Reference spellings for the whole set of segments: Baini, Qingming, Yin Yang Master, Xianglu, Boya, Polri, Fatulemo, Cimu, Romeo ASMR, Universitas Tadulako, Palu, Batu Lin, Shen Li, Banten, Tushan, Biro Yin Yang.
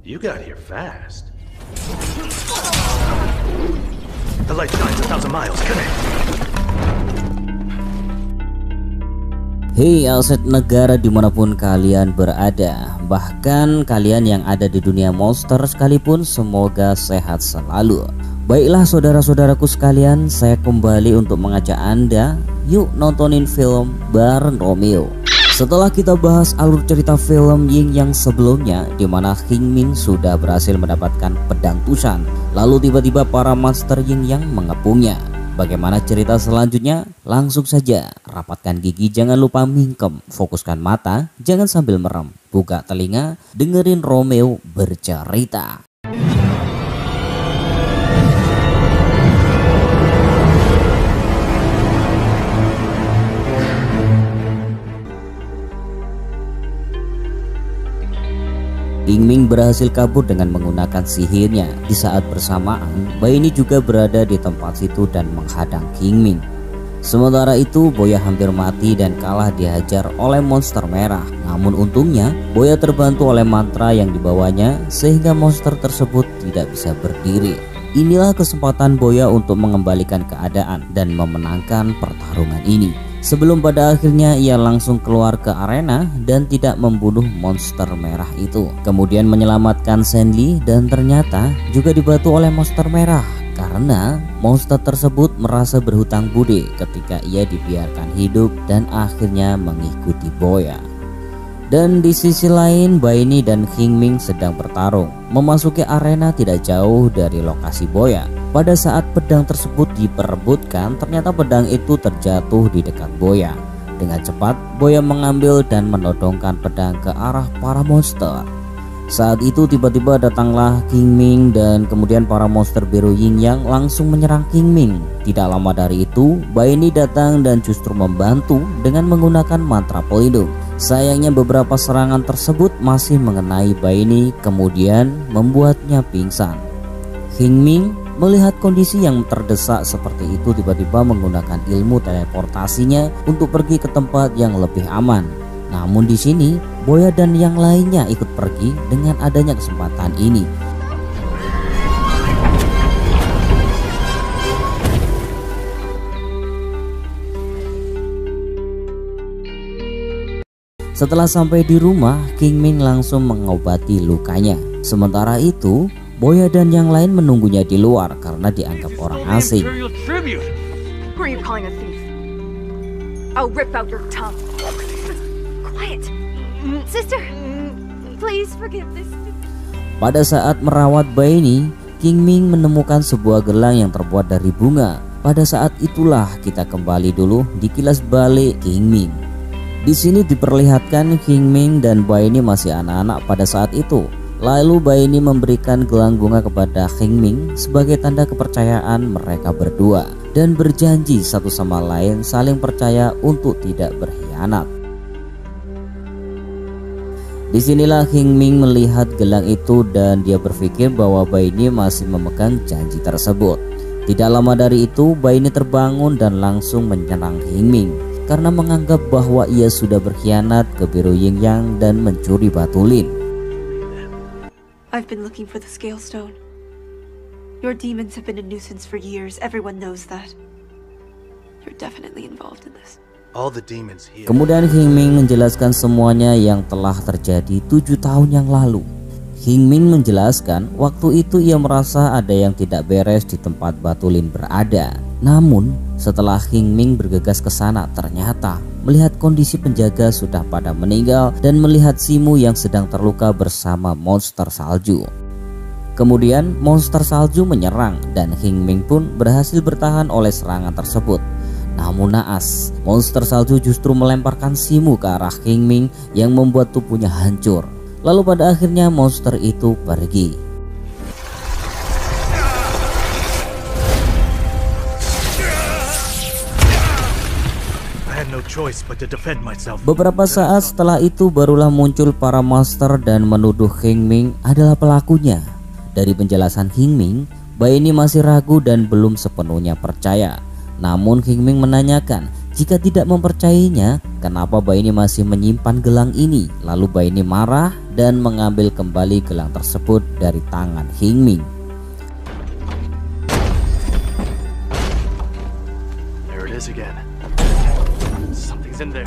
You got here fast. The light shines 1,000 miles. Hei aset negara dimanapun kalian berada, bahkan kalian yang ada di dunia monster sekalipun, semoga sehat selalu. Baiklah saudara-saudaraku sekalian, saya kembali untuk mengajak anda, yuk nontonin film bareng Romeo. Setelah kita bahas alur cerita film Yin Yang sebelumnya, di mana Qingming sudah berhasil mendapatkan pedang Tushan, lalu tiba-tiba para monster Yin Yang mengepungnya. Bagaimana cerita selanjutnya? Langsung saja, rapatkan gigi, jangan lupa mingkem, fokuskan mata, jangan sambil merem, buka telinga, dengerin Romeo bercerita. Qingming berhasil kabur dengan menggunakan sihirnya. Di saat bersamaan, Baini juga berada di tempat situ dan menghadang Qingming. Sementara itu, Boya hampir mati dan kalah dihajar oleh monster merah. Namun untungnya, Boya terbantu oleh mantra yang dibawanya sehingga monster tersebut tidak bisa berdiri. Inilah kesempatan Boya untuk mengembalikan keadaan dan memenangkan pertarungan ini. Sebelum pada akhirnya ia langsung keluar ke arena dan tidak membunuh monster merah itu. Kemudian menyelamatkan Shen Li dan ternyata juga dibantu oleh monster merah, karena monster tersebut merasa berhutang budi ketika ia dibiarkan hidup dan akhirnya mengikuti Boya. Dan di sisi lain, Baini dan Qingming sedang bertarung memasuki arena tidak jauh dari lokasi Boya. Pada saat pedang tersebut diperebutkan, ternyata pedang itu terjatuh di dekat Boya. Dengan cepat, Boya mengambil dan menodongkan pedang ke arah para monster. Saat itu tiba-tiba datanglah Qingming dan kemudian para monster Biro Yin Yang langsung menyerang Qingming. Tidak lama dari itu, Baini datang dan justru membantu dengan menggunakan mantra pelindung. Sayangnya beberapa serangan tersebut masih mengenai Baini, kemudian membuatnya pingsan. Qingming melihat kondisi yang terdesak seperti itu, tiba-tiba menggunakan ilmu teleportasinya untuk pergi ke tempat yang lebih aman. Namun di sini Boya dan yang lainnya ikut pergi dengan adanya kesempatan ini. Setelah sampai di rumah, Qingming langsung mengobati lukanya. Sementara itu, Boya dan yang lain menunggunya di luar karena dianggap orang asing. Pada saat merawat Baini, Qingming menemukan sebuah gelang yang terbuat dari bunga. Pada saat itulah kita kembali dulu dikilas balik Qingming. Di sini diperlihatkan Qingming dan Baini masih anak-anak pada saat itu. Lalu Baini memberikan gelang bunga kepada Qingming sebagai tanda kepercayaan mereka berdua dan berjanji satu sama lain saling percaya untuk tidak berkhianat. Disinilah Qingming melihat gelang itu dan dia berpikir bahwa Baini masih memegang janji tersebut. Tidak lama dari itu, Baini terbangun dan langsung menyerang Qingming karena menganggap bahwa ia sudah berkhianat ke Biro Yin Yang dan mencuri Batu Lin. I've been looking for the scale stone. Your demons have been a nuisance for years. Everyone knows that. You're definitely involved in this. All the demons here. Kemudian Qingming menjelaskan semuanya yang telah terjadi 7 tahun yang lalu. Qingming menjelaskan waktu itu ia merasa ada yang tidak beres di tempat Batu Lin berada. Namun setelah Qingming bergegas ke sana, ternyata melihat kondisi penjaga sudah pada meninggal dan melihat Cimu yang sedang terluka bersama monster salju. Kemudian monster salju menyerang dan Qingming pun berhasil bertahan oleh serangan tersebut. Namun naas, monster salju justru melemparkan Cimu ke arah Qingming yang membuat tubuhnya hancur. Lalu pada akhirnya monster itu pergi. Beberapa saat setelah itu barulah muncul para monster dan menuduh Qingming adalah pelakunya. Dari penjelasan Qingming, Baini masih ragu dan belum sepenuhnya percaya. Namun Qingming menanyakan Jika tidak mempercayainya, kenapa Baini masih menyimpan gelang ini? Lalu Baini marah dan mengambil kembali gelang tersebut dari tangan Qingming.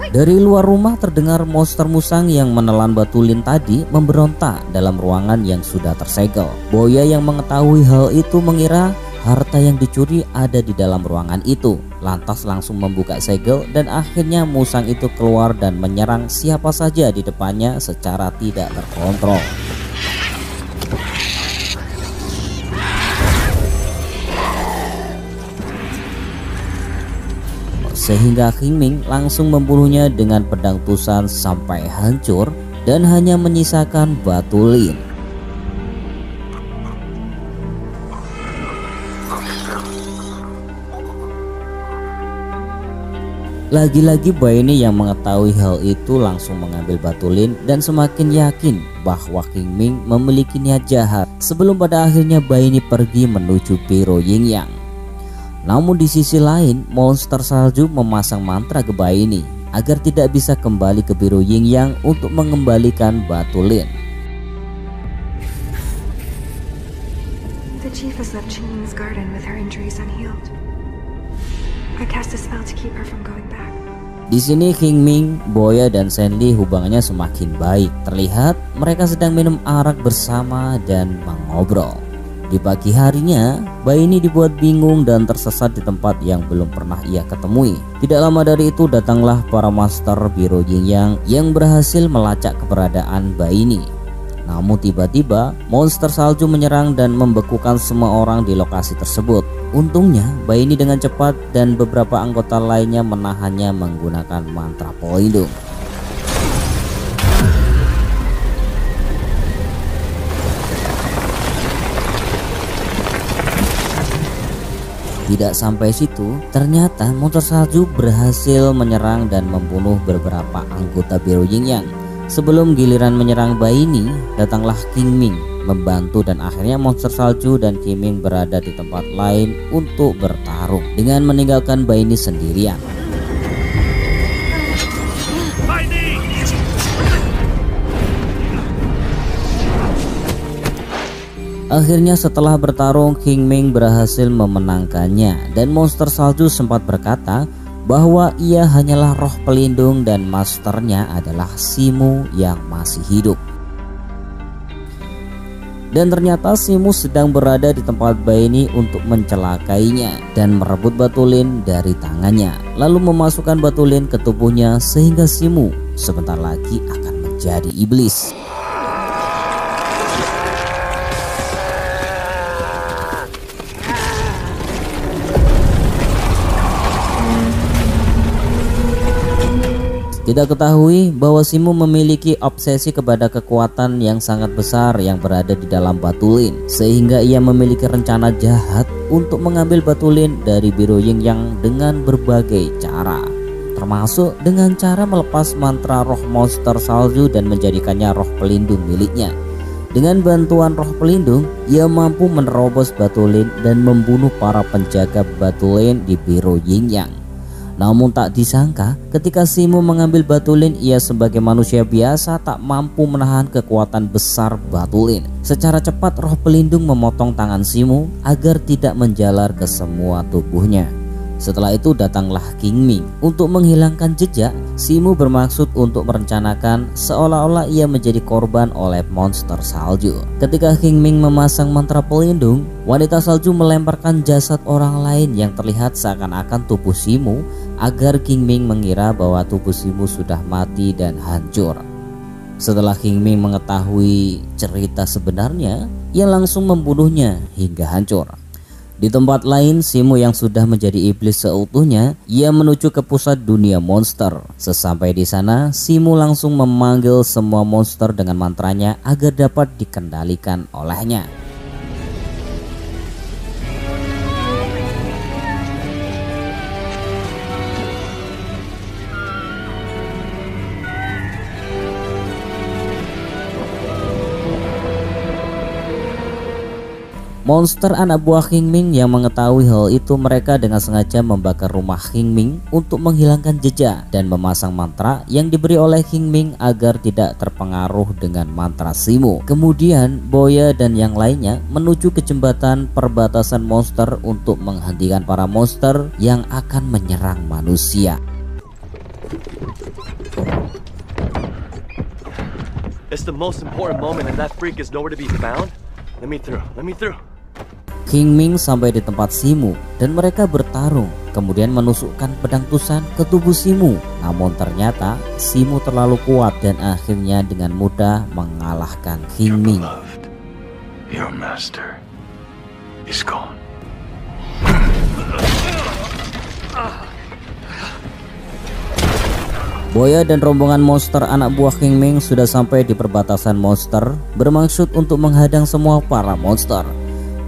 Dari luar rumah terdengar monster musang yang menelan Batu Lin tadi memberontak dalam ruangan yang sudah tersegel. Boya yang mengetahui hal itu mengira harta yang dicuri ada di dalam ruangan itu, lantas langsung membuka segel dan akhirnya musang itu keluar dan menyerang siapa saja di depannya secara tidak terkontrol. Sehingga Qingming langsung membunuhnya dengan pedang Tushan sampai hancur dan hanya menyisakan Batu Lin. Lagi-lagi Baini yang mengetahui hal itu langsung mengambil Batu Lin dan semakin yakin bahwa Qingming memiliki niat jahat sebelum pada akhirnya Baini pergi menuju Biro Yin Yang. Namun di sisi lain monster salju memasang mantra ke Baini agar tidak bisa kembali ke Biro Yin Yang untuk mengembalikan Batu Lin. The chief has left Qingming's garden with her injuries unhealed. Di sini Qingming, Boya dan Shen Li hubungannya semakin baik. Terlihat mereka sedang minum arak bersama dan mengobrol. Di pagi harinya, Baini dibuat bingung dan tersesat di tempat yang belum pernah ia ketemui. Tidak lama dari itu datanglah para master Biro Yin Yang yang berhasil melacak keberadaan Baini. Namun tiba-tiba monster salju menyerang dan membekukan semua orang di lokasi tersebut. Untungnya Baini dengan cepat dan beberapa anggota lainnya menahannya menggunakan mantra pelindung. Tidak sampai situ, ternyata monster salju berhasil menyerang dan membunuh beberapa anggota Biro Yin Yang. Sebelum giliran menyerang Baini, datanglah Qingming membantu dan akhirnya monster salju dan Qingming berada di tempat lain untuk bertarung dengan meninggalkan Baini sendirian. Akhirnya setelah bertarung Qingming berhasil memenangkannya dan monster salju sempat berkata bahwa ia hanyalah roh pelindung dan masternya adalah Cimu yang masih hidup. Dan ternyata Cimu sedang berada di tempat Baini untuk mencelakainya dan merebut Batu Lin dari tangannya, lalu memasukkan Batu Lin ke tubuhnya sehingga Cimu sebentar lagi akan menjadi iblis. Tidak ketahui bahwa Cimu memiliki obsesi kepada kekuatan yang sangat besar yang berada di dalam Batu Lin, sehingga ia memiliki rencana jahat untuk mengambil Batu Lin dari Biro Yin Yang dengan berbagai cara, termasuk dengan cara melepas mantra roh monster salju dan menjadikannya roh pelindung miliknya. Dengan bantuan roh pelindung, ia mampu menerobos Batu Lin dan membunuh para penjaga Batu Lin di Biro Yin Yang. Namun tak disangka ketika Cimu mengambil Batu Lin, ia sebagai manusia biasa tak mampu menahan kekuatan besar Batu Lin. Secara cepat roh pelindung memotong tangan Cimu agar tidak menjalar ke semua tubuhnya. Setelah itu datanglah Qingming. Untuk menghilangkan jejak, Cimu bermaksud untuk merencanakan seolah-olah ia menjadi korban oleh monster salju. Ketika Qingming memasang mantra pelindung, wanita salju melemparkan jasad orang lain yang terlihat seakan-akan tubuh Cimu agar Qingming mengira bahwa tubuh Cimu sudah mati dan hancur. Setelah Qingming mengetahui cerita sebenarnya, ia langsung membunuhnya hingga hancur. Di tempat lain, Cimu yang sudah menjadi iblis seutuhnya, ia menuju ke pusat dunia monster. Sesampai di sana, Cimu langsung memanggil semua monster dengan mantranya agar dapat dikendalikan olehnya. Monster anak buah Qingming yang mengetahui hal itu, mereka dengan sengaja membakar rumah Qingming untuk menghilangkan jejak dan memasang mantra yang diberi oleh Qingming agar tidak terpengaruh dengan mantra Cimu. Kemudian Boya dan yang lainnya menuju ke jembatan perbatasan monster untuk menghentikan para monster yang akan menyerang manusia. It's the most important moment and that freak is nowhere to be found. Let me through, let me through. Qingming sampai di tempat Cimu dan mereka bertarung, kemudian menusukkan pedang Tushan ke tubuh Cimu. Namun ternyata Cimu terlalu kuat dan akhirnya dengan mudah mengalahkan Qingming. Your master is gone. Boya dan rombongan monster anak buah Qingming sudah sampai di perbatasan monster, bermaksud untuk menghadang semua para monster.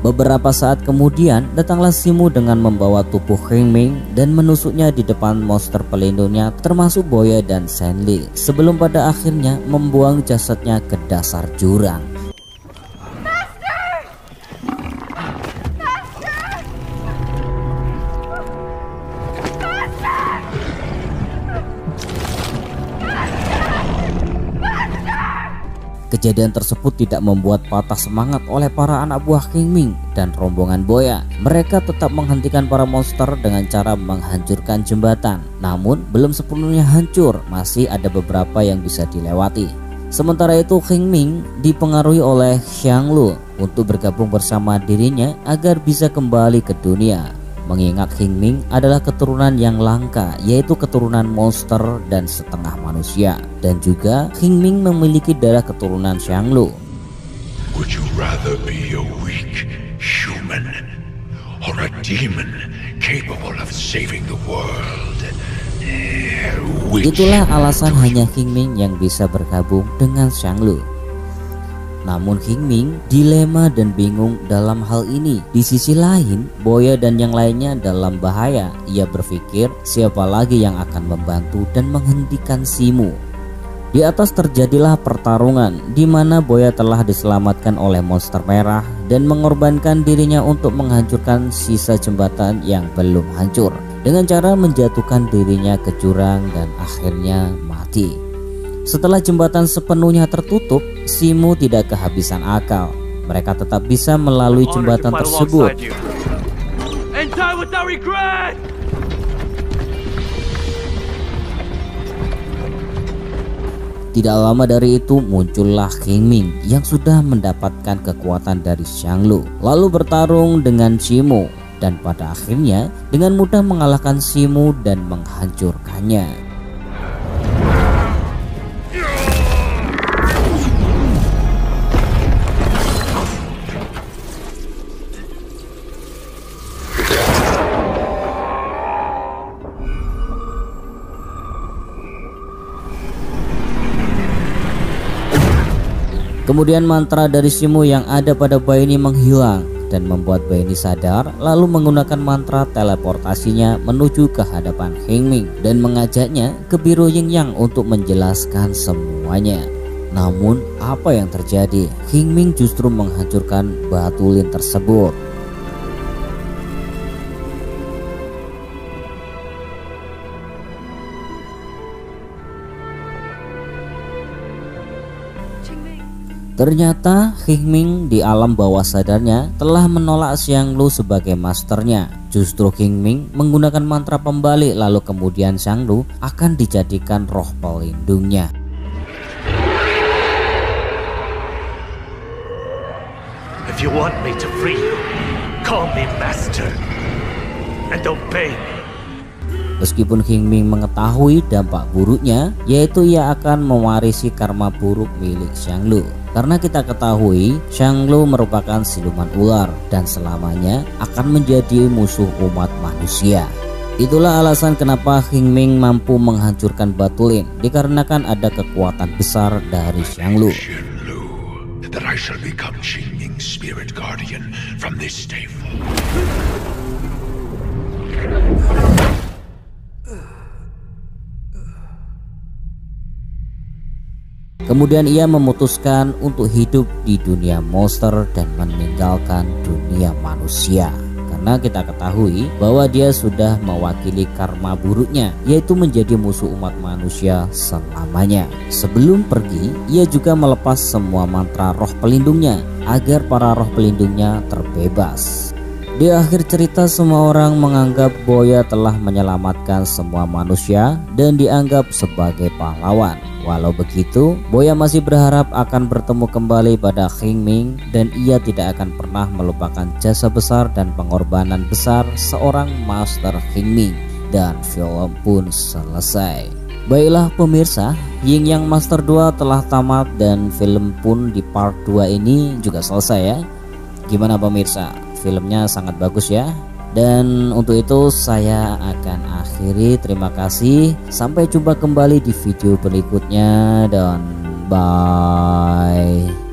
Beberapa saat kemudian datanglah Cimu dengan membawa tubuh Qingming dan menusuknya di depan monster pelindungnya termasuk Boya dan Shen Li, sebelum pada akhirnya membuang jasadnya ke dasar jurang. Kejadian tersebut tidak membuat patah semangat oleh para anak buah Qingming dan rombongan Boya. Mereka tetap menghentikan para monster dengan cara menghancurkan jembatan. Namun belum sepenuhnya hancur, masih ada beberapa yang bisa dilewati. Sementara itu Qingming dipengaruhi oleh Xianglu untuk bergabung bersama dirinya agar bisa kembali ke dunia. Mengingat Qingming adalah keturunan yang langka, yaitu keturunan monster dan setengah manusia, dan juga Qingming memiliki darah keturunan Xianglu. Would you rather be a weak human or a demon capable of saving the world? Itulah alasan hanya Qingming yang bisa bergabung dengan Xianglu. Namun Qingming dilema dan bingung dalam hal ini. Di sisi lain, Boya dan yang lainnya dalam bahaya. Ia berpikir siapa lagi yang akan membantu dan menghentikan Cimu. Di atas terjadilah pertarungan di mana Boya telah diselamatkan oleh monster merah dan mengorbankan dirinya untuk menghancurkan sisa jembatan yang belum hancur dengan cara menjatuhkan dirinya ke jurang dan akhirnya mati. Setelah jembatan sepenuhnya tertutup, Cimu tidak kehabisan akal. Mereka tetap bisa melalui jembatan tersebut. Tidak lama dari itu muncullah Qingming yang sudah mendapatkan kekuatan dari Xianglu, lalu bertarung dengan Cimu dan pada akhirnya dengan mudah mengalahkan Cimu dan menghancurkannya. Kemudian mantra dari Cimu yang ada pada Baini menghilang dan membuat Baini sadar, lalu menggunakan mantra teleportasinya menuju ke hadapan Qingming dan mengajaknya ke Biro Yin Yang untuk menjelaskan semuanya. Namun apa yang terjadi? Qingming justru menghancurkan Batu Lin tersebut. Ternyata Qingming di alam bawah sadarnya telah menolak Xianglu sebagai masternya. Justru Qingming menggunakan mantra pembalik, lalu kemudian Xianglu akan dijadikan roh pelindungnya. If you want me to free you, call me master and obey me. Meskipun Qingming mengetahui dampak buruknya, yaitu ia akan mewarisi karma buruk milik Xianglu. Karena kita ketahui Xianglu merupakan siluman ular dan selamanya akan menjadi musuh umat manusia. Itulah alasan kenapa Qingming mampu menghancurkan Batu Lin, dikarenakan ada kekuatan besar dari Xianglu. Kemudian ia memutuskan untuk hidup di dunia monster dan meninggalkan dunia manusia. Karena kita ketahui bahwa dia sudah mewakili karma buruknya, yaitu menjadi musuh umat manusia selamanya. Sebelum pergi, ia juga melepas semua mantra roh pelindungnya agar para roh pelindungnya terbebas. Di akhir cerita, semua orang menganggap Boya telah menyelamatkan semua manusia dan dianggap sebagai pahlawan. Walau begitu, Boya masih berharap akan bertemu kembali pada Qingming, dan ia tidak akan pernah melupakan jasa besar dan pengorbanan besar seorang Master Qingming. Dan film pun selesai. Baiklah pemirsa, Yin Yang Master 2 telah tamat dan film pun di part 2 ini juga selesai ya. Gimana pemirsa, filmnya sangat bagus ya. Dan untuk itu saya akan akhiri. Terima kasih. Sampai jumpa kembali di video berikutnya. Dan bye.